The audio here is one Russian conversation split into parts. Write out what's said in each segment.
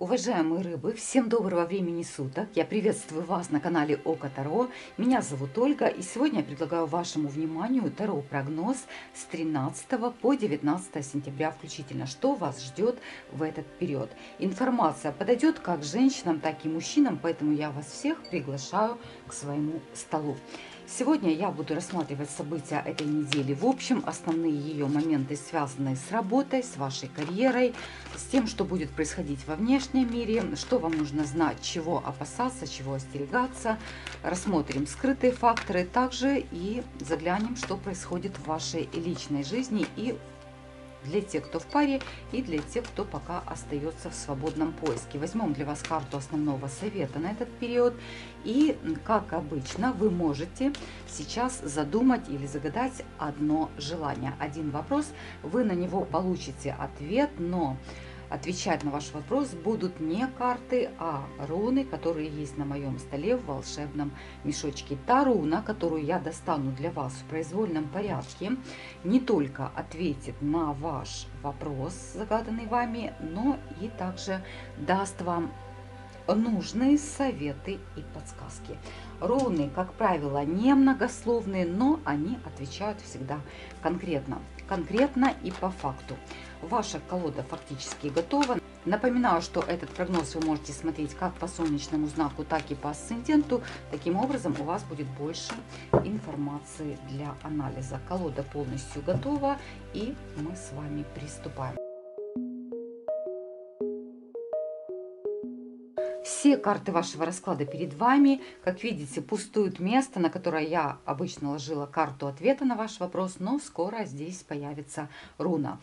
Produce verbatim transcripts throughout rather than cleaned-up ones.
Уважаемые рыбы, всем доброго времени суток! Я приветствую вас на канале Око Таро. Меня зовут Ольга, и сегодня я предлагаю вашему вниманию Таро-прогноз с тринадцатого по девятнадцатое сентября включительно. Что вас ждет в этот период? Информация подойдет как женщинам, так и мужчинам, поэтому я вас всех приглашаю к своему столу. Сегодня я буду рассматривать события этой недели. В общем, основные ее моменты, связанные с работой, с вашей карьерой, с тем, что будет происходить во внешнем мире, что вам нужно знать, чего опасаться, чего остерегаться. Рассмотрим скрытые факторы также и заглянем, что происходит в вашей личной жизни и для тех, кто в паре, и для тех, кто пока остается в свободном поиске. Возьмем для вас карту основного совета на этот период. И, как обычно, вы можете сейчас задумать или загадать одно желание. Один вопрос, вы на него получите ответ, но отвечать на ваш вопрос будут не карты, а руны, которые есть на моем столе в волшебном мешочке. Та руна, которую я достану для вас в произвольном порядке, не только ответит на ваш вопрос, загаданный вами, но и также даст вам нужные советы и подсказки. Руны, как правило, не многословные, но они отвечают всегда конкретно. Конкретно и по факту. Ваша колода фактически готова. Напоминаю, что этот прогноз вы можете смотреть как по солнечному знаку, так и по асценденту. Таким образом, у вас будет больше информации для анализа. Колода полностью готова, и мы с вами приступаем. Все карты вашего расклада перед вами. Как видите, пустует место, на которое я обычно ложила карту ответа на ваш вопрос, но скоро здесь появится руна.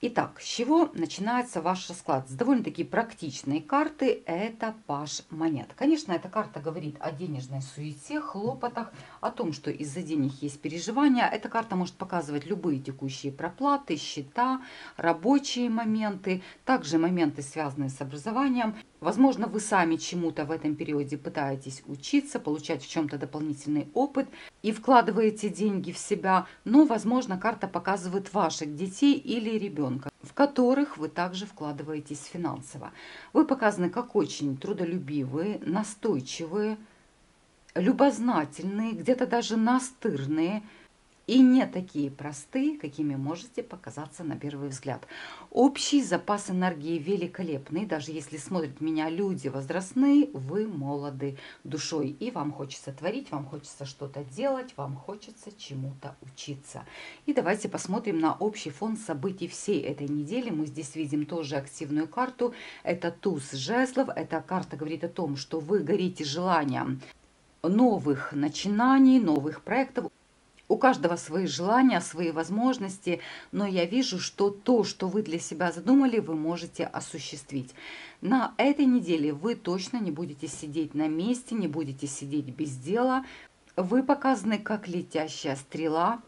Итак, с чего начинается ваш расклад? С довольно-таки практичной карты. Это Паж монет. Конечно, эта карта говорит о денежной суете, хлопотах, о том, что из-за денег есть переживания. Эта карта может показывать любые текущие проплаты, счета, рабочие моменты, также моменты, связанные с образованием. Возможно, вы сами чему-то в этом периоде пытаетесь учиться, получать в чем-то дополнительный опыт и вкладываете деньги в себя. Но, возможно, карта показывает ваших детей или ребенка, в которых вы также вкладываетесь финансово. Вы показаны как очень трудолюбивые, настойчивые, любознательные, где-то даже настырные и не такие простые, какими можете показаться на первый взгляд. Общий запас энергии великолепный. Даже если смотрят меня люди возрастные, вы молоды душой. И вам хочется творить, вам хочется что-то делать, вам хочется чему-то учиться. И давайте посмотрим на общий фон событий всей этой недели. Мы здесь видим тоже активную карту. Это туз жезлов. Эта карта говорит о том, что вы горите желанием новых начинаний, новых проектов. У каждого свои желания, свои возможности, но я вижу, что то, что вы для себя задумали, вы можете осуществить. На этой неделе вы точно не будете сидеть на месте, не будете сидеть без дела. Вы показаны как летящая стрела.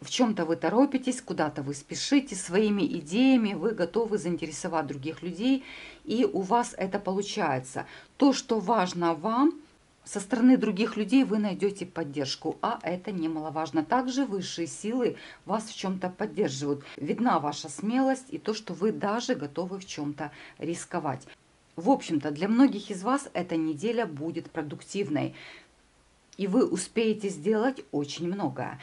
В чем-то вы торопитесь, куда-то вы спешите, своими идеями вы готовы заинтересовать других людей, и у вас это получается. То, что важно вам, со стороны других людей вы найдете поддержку, а это немаловажно. Также высшие силы вас в чем-то поддерживают. Видна ваша смелость и то, что вы даже готовы в чем-то рисковать. В общем-то, для многих из вас эта неделя будет продуктивной, и вы успеете сделать очень многое.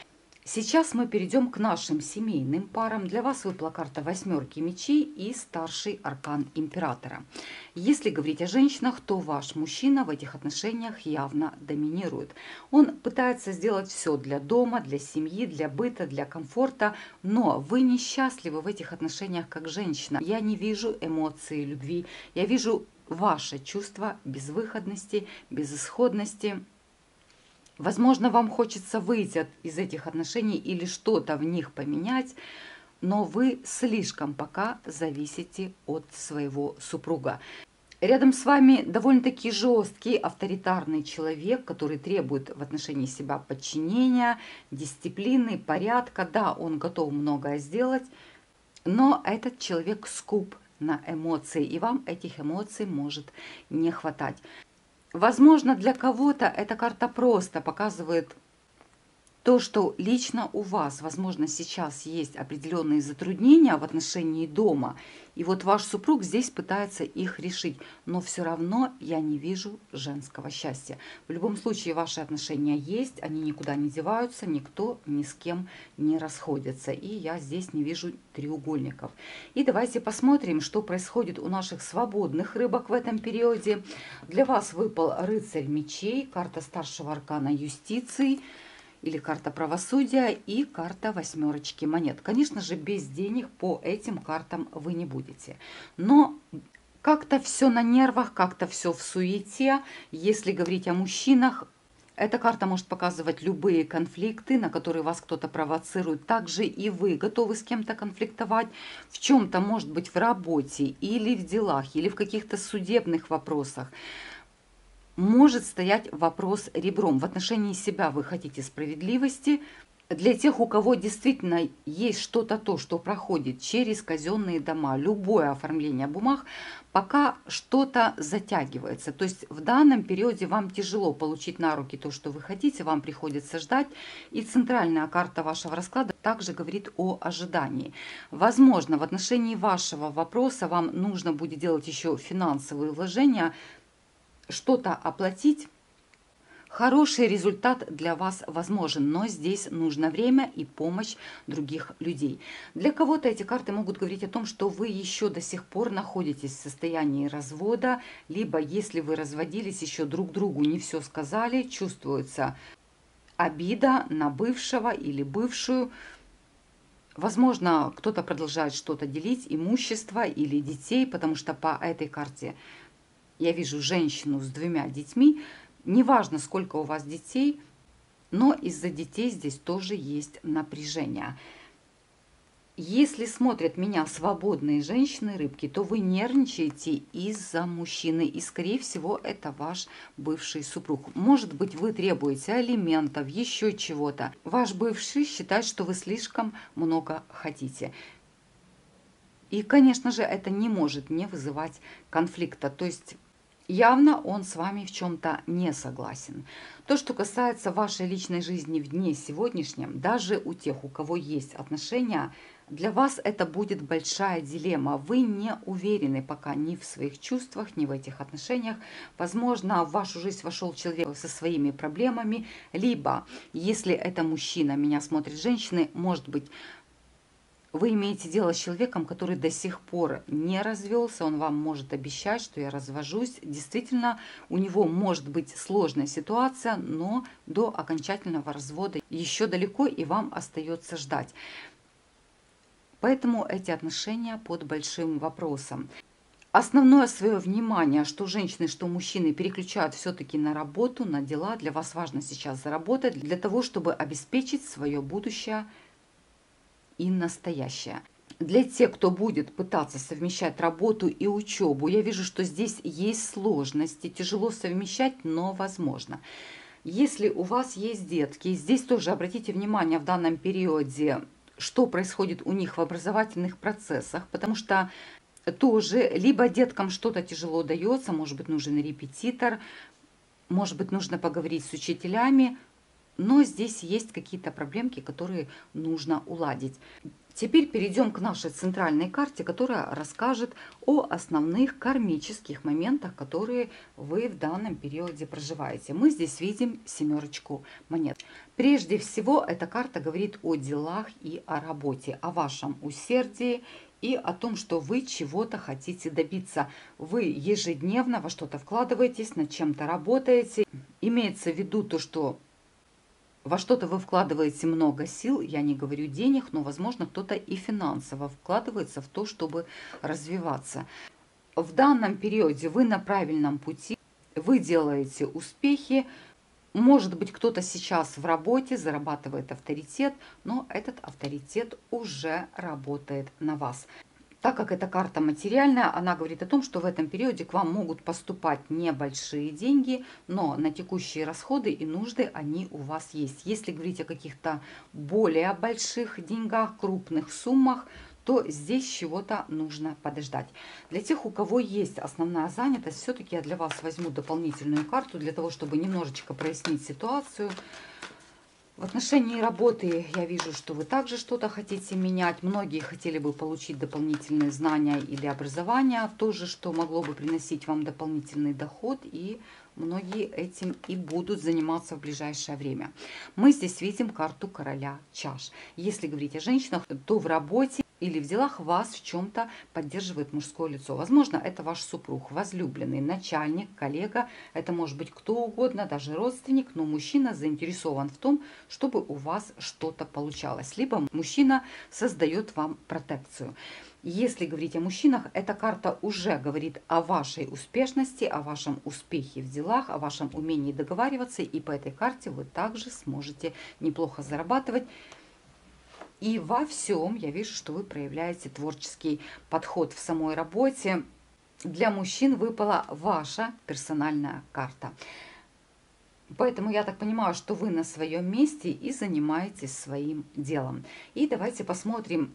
Сейчас мы перейдем к нашим семейным парам. Для вас выпала карта восьмерки мечей и старший аркан императора. Если говорить о женщинах, то ваш мужчина в этих отношениях явно доминирует. Он пытается сделать все для дома, для семьи, для быта, для комфорта, но вы несчастливы в этих отношениях как женщина. Я не вижу эмоций любви, я вижу ваше чувство безвыходности, безысходности. Возможно, вам хочется выйти из этих отношений или что-то в них поменять, но вы слишком пока зависите от своего супруга. Рядом с вами довольно-таки жесткий, авторитарный человек, который требует в отношении себя подчинения, дисциплины, порядка. Да, он готов многое сделать, но этот человек скуп на эмоции, и вам этих эмоций может не хватать. Возможно, для кого-то эта карта просто показывает то, что лично у вас, возможно, сейчас есть определенные затруднения в отношении дома, и вот ваш супруг здесь пытается их решить, но все равно я не вижу женского счастья. В любом случае, ваши отношения есть, они никуда не деваются, никто ни с кем не расходится, и я здесь не вижу треугольников. И давайте посмотрим, что происходит у наших свободных рыбок в этом периоде. Для вас выпал рыцарь мечей, карта старшего аркана Юстиции, или карта правосудия и карта восьмерочки монет. Конечно же, без денег по этим картам вы не будете. Но как-то все на нервах, как-то все в суете. Если говорить о мужчинах, эта карта может показывать любые конфликты, на которые вас кто-то провоцирует. Также и вы готовы с кем-то конфликтовать в чем-то, может быть, в работе или в делах, или в каких-то судебных вопросах. Может стоять вопрос ребром. В отношении себя вы хотите справедливости. Для тех, у кого действительно есть что-то то, что проходит через казенные дома, любое оформление бумаг, пока что-то затягивается. То есть в данном периоде вам тяжело получить на руки то, что вы хотите, вам приходится ждать. И центральная карта вашего расклада также говорит о ожидании. Возможно, в отношении вашего вопроса вам нужно будет делать еще финансовые вложения, что-то оплатить. Хороший результат для вас возможен, но здесь нужно время и помощь других людей. Для кого-то эти карты могут говорить о том, что вы еще до сих пор находитесь в состоянии развода, либо если вы разводились, еще друг другу не все сказали, чувствуется обида на бывшего или бывшую. Возможно, кто-то продолжает что-то делить, имущество или детей, потому что по этой карте я вижу женщину с двумя детьми, неважно, сколько у вас детей, но из-за детей здесь тоже есть напряжение. Если смотрят меня свободные женщины-рыбки, то вы нервничаете из-за мужчины, и, скорее всего, это ваш бывший супруг. Может быть, вы требуете алиментов, еще чего-то. Ваш бывший считает, что вы слишком много хотите. И, конечно же, это не может не вызывать конфликта. То есть явно он с вами в чем-то не согласен. То, что касается вашей личной жизни в дне сегодняшнем, даже у тех, у кого есть отношения, для вас это будет большая дилемма. Вы не уверены пока ни в своих чувствах, ни в этих отношениях. Возможно, в вашу жизнь вошел человек со своими проблемами. Либо, если это мужчина, меня смотрят женщины, может быть, вы имеете дело с человеком, который до сих пор не развелся, он вам может обещать, что я развожусь. Действительно, у него может быть сложная ситуация, но до окончательного развода еще далеко, и вам остается ждать. Поэтому эти отношения под большим вопросом. Основное свое внимание, что женщины, что мужчины, переключают все-таки на работу, на дела. Для вас важно сейчас заработать, для того, чтобы обеспечить свое будущее и настоящее. Для тех, кто будет пытаться совмещать работу и учебу, я вижу, что здесь есть сложности, тяжело совмещать, но возможно. Если у вас есть детки, здесь тоже обратите внимание в данном периоде, что происходит у них в образовательных процессах, потому что тоже либо деткам что-то тяжело дается, может быть, нужен репетитор, может быть, нужно поговорить с учителями. Но здесь есть какие-то проблемки, которые нужно уладить. Теперь перейдем к нашей центральной карте, которая расскажет о основных кармических моментах, которые вы в данном периоде проживаете. Мы здесь видим семерочку монет. Прежде всего, эта карта говорит о делах и о работе, о вашем усердии и о том, что вы чего-то хотите добиться. Вы ежедневно во что-то вкладываетесь, над чем-то работаете. Имеется в виду то, что во что-то вы вкладываете много сил, я не говорю денег, но, возможно, кто-то и финансово вкладывается в то, чтобы развиваться. В данном периоде вы на правильном пути, вы делаете успехи. Может быть, кто-то сейчас в работе зарабатывает авторитет, но этот авторитет уже работает на вас. Так как эта карта материальная, она говорит о том, что в этом периоде к вам могут поступать небольшие деньги, но на текущие расходы и нужды они у вас есть. Если говорить о каких-то более больших деньгах, крупных суммах, то здесь чего-то нужно подождать. Для тех, у кого есть основная занятость, все-таки я для вас возьму дополнительную карту, для того, чтобы немножечко прояснить ситуацию. В отношении работы я вижу, что вы также что-то хотите менять. Многие хотели бы получить дополнительные знания или образование, тоже, что могло бы приносить вам дополнительный доход, и многие этим и будут заниматься в ближайшее время. Мы здесь видим карту короля чаш. Если говорить о женщинах, то в работе или в делах вас в чем-то поддерживает мужское лицо. Возможно, это ваш супруг, возлюбленный, начальник, коллега. Это может быть кто угодно, даже родственник. Но мужчина заинтересован в том, чтобы у вас что-то получалось. Либо мужчина создает вам протекцию. Если говорить о мужчинах, эта карта уже говорит о вашей успешности, о вашем успехе в делах, о вашем умении договариваться. И по этой карте вы также сможете неплохо зарабатывать. И во всем я вижу, что вы проявляете творческий подход в самой работе. Для мужчин выпала ваша персональная карта. Поэтому я так понимаю, что вы на своем месте и занимаетесь своим делом. И давайте посмотрим,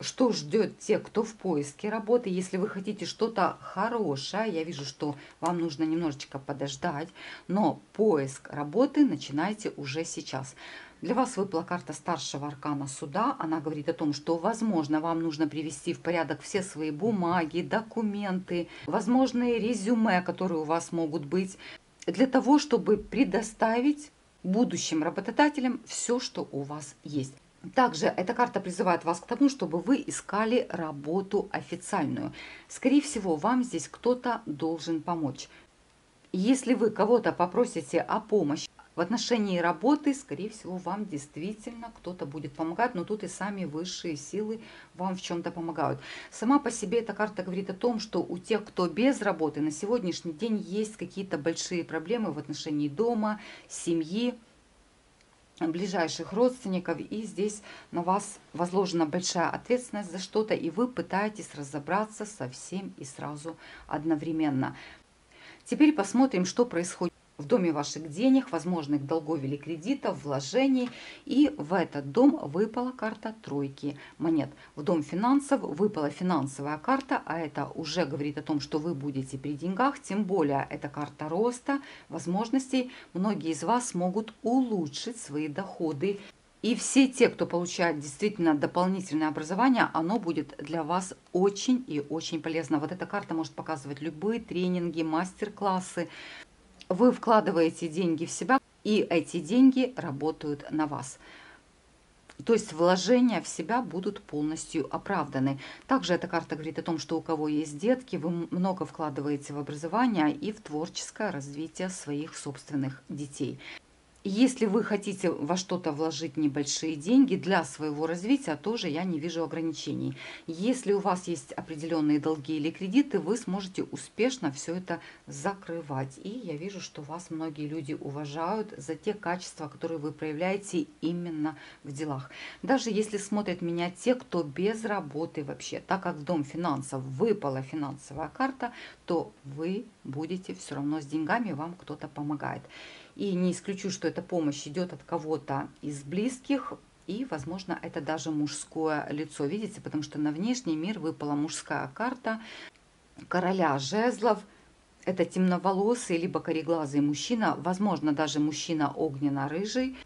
что ждет те, кто в поиске работы. Если вы хотите что-то хорошее, я вижу, что вам нужно немножечко подождать, но поиск работы начинайте уже сейчас. Для вас выпала карта старшего аркана суда. Она говорит о том, что, возможно, вам нужно привести в порядок все свои бумаги, документы, возможные резюме, которые у вас могут быть, для того, чтобы предоставить будущим работодателям все, что у вас есть. Также эта карта призывает вас к тому, чтобы вы искали работу официальную. Скорее всего, вам здесь кто-то должен помочь. Если вы кого-то попросите о помощи в отношении работы, скорее всего, вам действительно кто-то будет помогать, но тут и сами высшие силы вам в чем-то помогают. Сама по себе эта карта говорит о том, что у тех, кто без работы, на сегодняшний день есть какие-то большие проблемы в отношении дома, семьи, ближайших родственников, и здесь на вас возложена большая ответственность за что-то, и вы пытаетесь разобраться со всем и сразу одновременно. Теперь посмотрим, что происходит в доме ваших денег, возможных долгов или кредитов, вложений. И в этот дом выпала карта тройки монет. В дом финансов выпала финансовая карта, а это уже говорит о том, что вы будете при деньгах. Тем более, это карта роста, возможностей. Многие из вас могут улучшить свои доходы. И все те, кто получает действительно дополнительное образование, оно будет для вас очень и очень полезно. Вот эта карта может показывать любые тренинги, мастер-классы. Вы вкладываете деньги в себя, и эти деньги работают на вас. То есть вложения в себя будут полностью оправданы. Также эта карта говорит о том, что у кого есть детки, вы много вкладываете в образование и в творческое развитие своих собственных детей. Если вы хотите во что-то вложить небольшие деньги для своего развития, тоже я не вижу ограничений. Если у вас есть определенные долги или кредиты, вы сможете успешно все это закрывать. И я вижу, что вас многие люди уважают за те качества, которые вы проявляете именно в делах. Даже если смотрят меня те, кто без работы вообще, так как в дом финансов выпала финансовая карта, то вы будете все равно с деньгами, вам кто-то помогает. И не исключу, что эта помощь идет от кого-то из близких. И, возможно, это даже мужское лицо. Видите, потому что на внешний мир выпала мужская карта короля жезлов. Это темноволосый, либо кореглазый мужчина. Возможно, даже мужчина огненно-рыжий,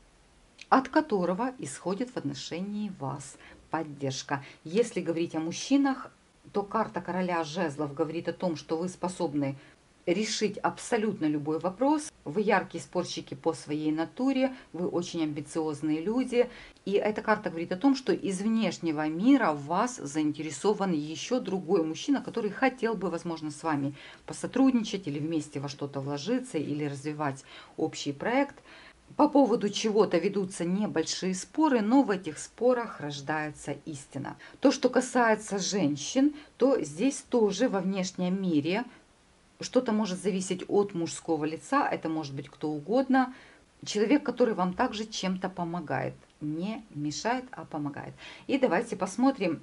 от которого исходит в отношении вас поддержка. Если говорить о мужчинах, то карта короля жезлов говорит о том, что вы способны решить абсолютно любой вопрос. Вы яркие спорщики по своей натуре, вы очень амбициозные люди. И эта карта говорит о том, что из внешнего мира в вас заинтересован еще другой мужчина, который хотел бы, возможно, с вами посотрудничать или вместе во что-то вложиться, или развивать общий проект. По поводу чего-то ведутся небольшие споры, но в этих спорах рождается истина. То, что касается женщин, то здесь тоже во внешнем мире что-то может зависеть от мужского лица, это может быть кто угодно. Человек, который вам также чем-то помогает. Не мешает, а помогает. И давайте посмотрим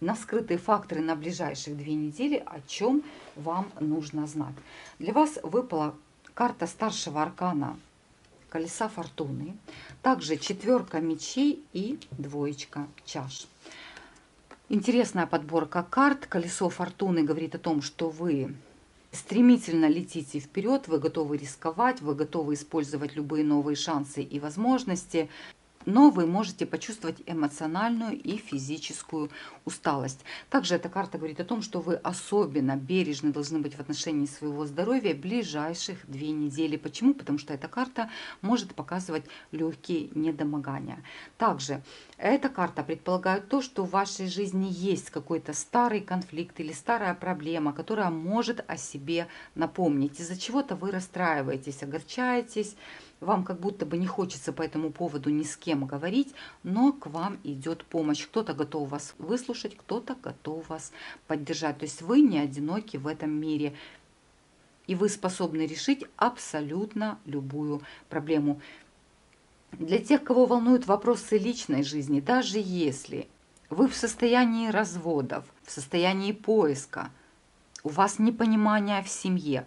на скрытые факторы на ближайшие две недели, о чем вам нужно знать. Для вас выпала карта старшего аркана колеса фортуны, также четверка мечей и двоечка чаш. Интересная подборка карт. Колесо фортуны говорит о том, что вы стремительно летите вперед, вы готовы рисковать, вы готовы использовать любые новые шансы и возможности, но вы можете почувствовать эмоциональную и физическую усталость. Также эта карта говорит о том, что вы особенно бережны должны быть в отношении своего здоровья в ближайших две недели. Почему? Потому что эта карта может показывать легкие недомогания. Также эта карта предполагает то, что в вашей жизни есть какой-то старый конфликт или старая проблема, которая может о себе напомнить. Из-за чего-то вы расстраиваетесь, огорчаетесь, вам как будто бы не хочется по этому поводу ни с кем говорить, но к вам идет помощь. Кто-то готов вас выслушать, кто-то готов вас поддержать. То есть вы не одиноки в этом мире. И вы способны решить абсолютно любую проблему. Для тех, кого волнуют вопросы личной жизни, даже если вы в состоянии разводов, в состоянии поиска, у вас непонимание в семье,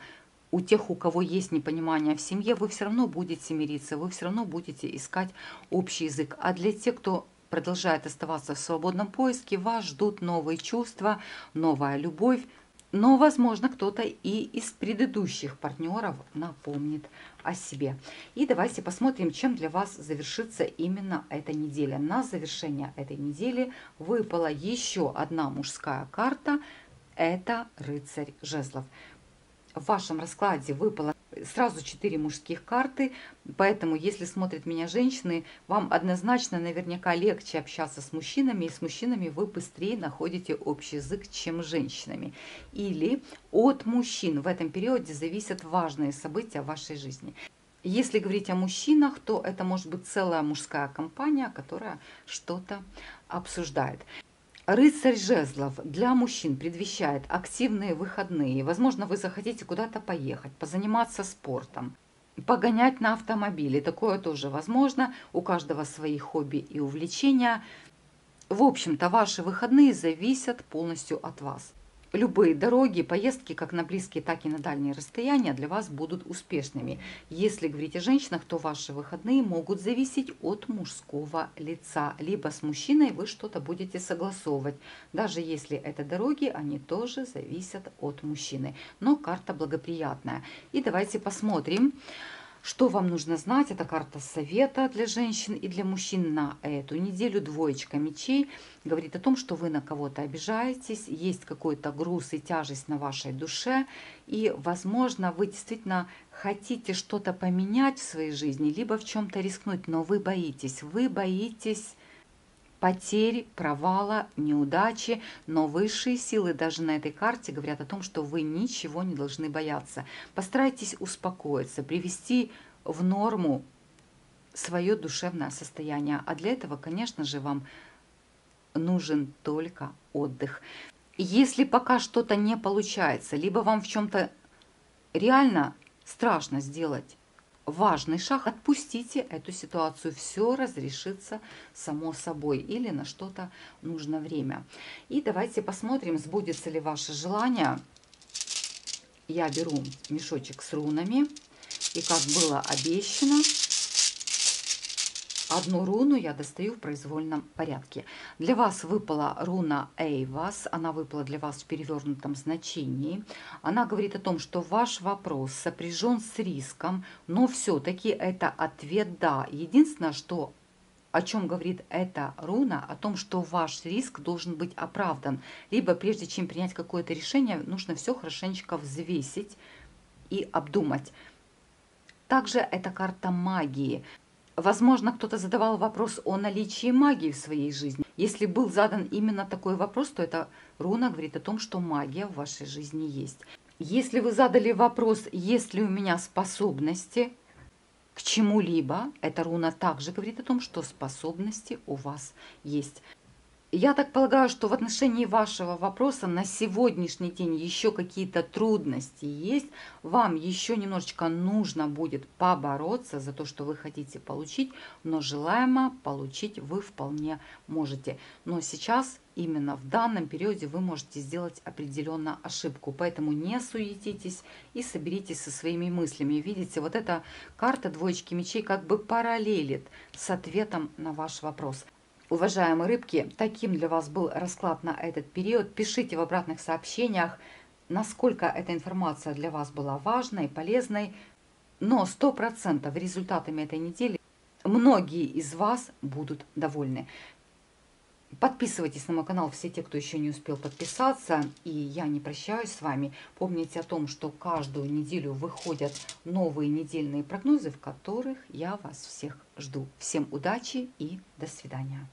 у тех, у кого есть непонимание в семье, вы все равно будете мириться, вы все равно будете искать общий язык. А для тех, кто продолжает оставаться в свободном поиске, вас ждут новые чувства, новая любовь. Но, возможно, кто-то и из предыдущих партнеров напомнит о себе. И давайте посмотрим, чем для вас завершится именно эта неделя. На завершение этой недели выпала еще одна мужская карта. Это «Рыцарь Жезлов». В вашем раскладе выпало сразу четыре мужских карты, поэтому, если смотрят меня женщины, вам однозначно наверняка легче общаться с мужчинами, и с мужчинами вы быстрее находите общий язык, чем с женщинами. Или от мужчин в этом периоде зависят важные события в вашей жизни. Если говорить о мужчинах, то это может быть целая мужская компания, которая что-то обсуждает. Рыцарь жезлов для мужчин предвещает активные выходные. Возможно, вы захотите куда-то поехать, позаниматься спортом, погонять на автомобиле. Такое тоже возможно. У каждого свои хобби и увлечения. В общем-то, ваши выходные зависят полностью от вас. Любые дороги, поездки, как на близкие, так и на дальние расстояния, для вас будут успешными. Если говорить о женщинах, то ваши выходные могут зависеть от мужского лица. Либо с мужчиной вы что-то будете согласовывать. Даже если это дороги, они тоже зависят от мужчины. Но карта благоприятная. И давайте посмотрим, что вам нужно знать. Это карта совета для женщин и для мужчин на эту неделю. Двоечка мечей говорит о том, что вы на кого-то обижаетесь, есть какой-то груз и тяжесть на вашей душе, и, возможно, вы действительно хотите что-то поменять в своей жизни, либо в чем-то рискнуть, но вы боитесь, вы боитесь потерь, провала, неудачи, но высшие силы даже на этой карте говорят о том, что вы ничего не должны бояться. Постарайтесь успокоиться, привести в норму свое душевное состояние. А для этого, конечно же, вам нужен только отдых. Если пока что-то не получается, либо вам в чем-то реально страшно сделать важный шаг, отпустите эту ситуацию, все разрешится само собой, или на что-то нужно время. И давайте посмотрим, сбудется ли ваше желание. Я беру мешочек с рунами, и, как было обещано, одну руну я достаю в произвольном порядке. Для вас выпала руна Эйвас, она выпала для вас в перевернутом значении. Она говорит о том, что ваш вопрос сопряжен с риском, но все-таки это ответ «да». Единственное, что, о чем говорит эта руна, о том, что ваш риск должен быть оправдан. Либо прежде чем принять какое-то решение, нужно все хорошенечко взвесить и обдумать. Также это карта магии. Возможно, кто-то задавал вопрос о наличии магии в своей жизни. Если был задан именно такой вопрос, то эта руна говорит о том, что магия в вашей жизни есть. Если вы задали вопрос, есть ли у меня способности к чему-либо, эта руна также говорит о том, что способности у вас есть. Я так полагаю, что в отношении вашего вопроса на сегодняшний день еще какие-то трудности есть. Вам еще немножечко нужно будет побороться за то, что вы хотите получить, но желаемо получить вы вполне можете. Но сейчас, именно в данном периоде, вы можете сделать определенную ошибку. Поэтому не суетитесь и соберитесь со своими мыслями. Видите, вот эта карта двоечки мечей как бы параллелит с ответом на ваш вопрос. Уважаемые рыбки, таким для вас был расклад на этот период. Пишите в обратных сообщениях, насколько эта информация для вас была важной, полезной, но сто процентов результатами этой недели многие из вас будут довольны. Подписывайтесь на мой канал, все те, кто еще не успел подписаться, и я не прощаюсь с вами. Помните о том, что каждую неделю выходят новые недельные прогнозы, в которых я вас всех жду. Всем удачи и до свидания.